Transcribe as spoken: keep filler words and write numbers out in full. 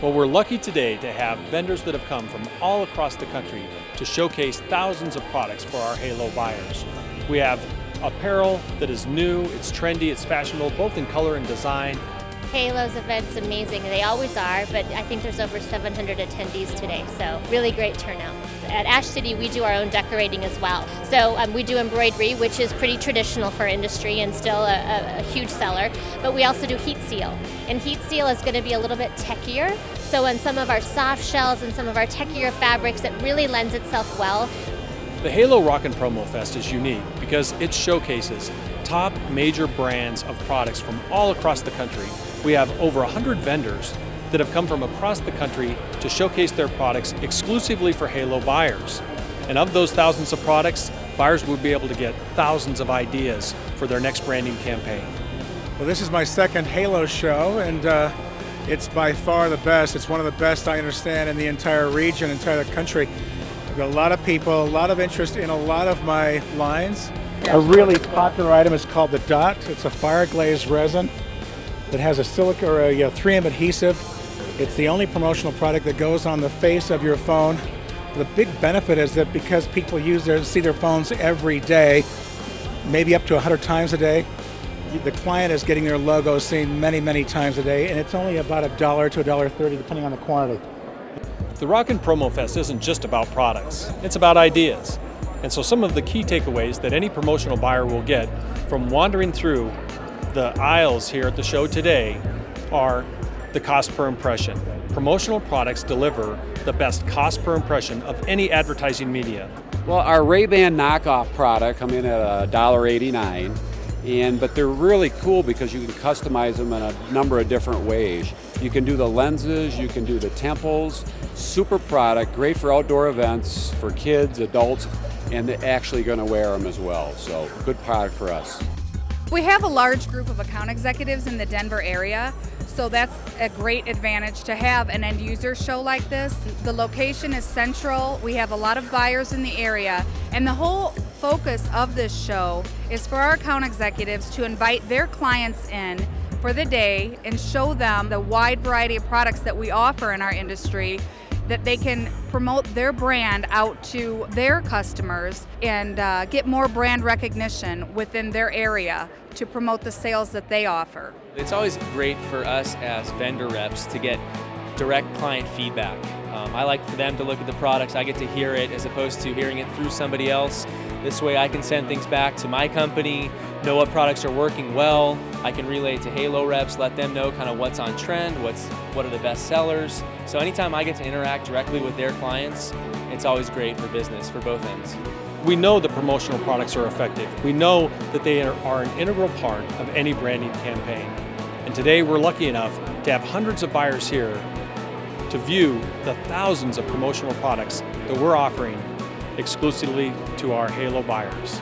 Well, we're lucky today to have vendors that have come from all across the country to showcase thousands of products for our Halo buyers. We have apparel that is new, it's trendy, it's fashionable, both in color and design. Halo's event's amazing, they always are, but I think there's over seven hundred attendees today, so really great turnout. At Ash City, we do our own decorating as well. So um, we do embroidery, which is pretty traditional for industry and still a, a, a huge seller, but we also do heat seal. And heat seal is going to be a little bit techier, so in some of our soft shells and some of our techier fabrics, it really lends itself well. The Halo Rockin' Promo Fest is unique because it showcases top major brands of products from all across the country. We have over one hundred vendors that have come from across the country to showcase their products exclusively for Halo buyers. And of those thousands of products, buyers will be able to get thousands of ideas for their next branding campaign. Well, this is my second Halo show, and uh, it's by far the best. It's one of the best I understand in the entire region, entire country. A lot of people, a lot of interest in a lot of my lines. A really popular item is called the Dot. It's a fire glazed resin that has a silica or a you know, three M adhesive. It's the only promotional product that goes on the face of your phone. The big benefit is that because people use their see their phones every day, maybe up to one hundred times a day, the client is getting their logo seen many, many times a day, and it's only about a dollar to a dollar thirty, depending on the quantity. The Rockin' Promo Fest isn't just about products, it's about ideas. And so some of the key takeaways that any promotional buyer will get from wandering through the aisles here at the show today are the cost per impression. Promotional products deliver the best cost per impression of any advertising media. Well, our Ray-Ban knockoff product come in at one dollar eighty-nine. And, but they're really cool because you can customize them in a number of different ways. You can do the lenses, you can do the temples, super product, great for outdoor events, for kids, adults, and they're actually going to wear them as well, so good product for us. We have a large group of account executives in the Denver area, so that's a great advantage to have an end user show like this. The location is central, we have a lot of buyers in the area, and the whole focus of this show is for our account executives to invite their clients in for the day and show them the wide variety of products that we offer in our industry, that they can promote their brand out to their customers and uh, get more brand recognition within their area to promote the sales that they offer. It's always great for us as vendor reps to get direct client feedback. Um, I like for them to look at the products, I get to hear it as opposed to hearing it through somebody else. This way I can send things back to my company, know what products are working well, I can relay to Halo reps, let them know kind of what's on trend, what's, what are the best sellers. So anytime I get to interact directly with their clients, it's always great for business for both ends. We know that promotional products are effective. We know that they are an integral part of any branding campaign. And today we're lucky enough to have hundreds of buyers here to view the thousands of promotional products that we're offering exclusively to our Halo buyers.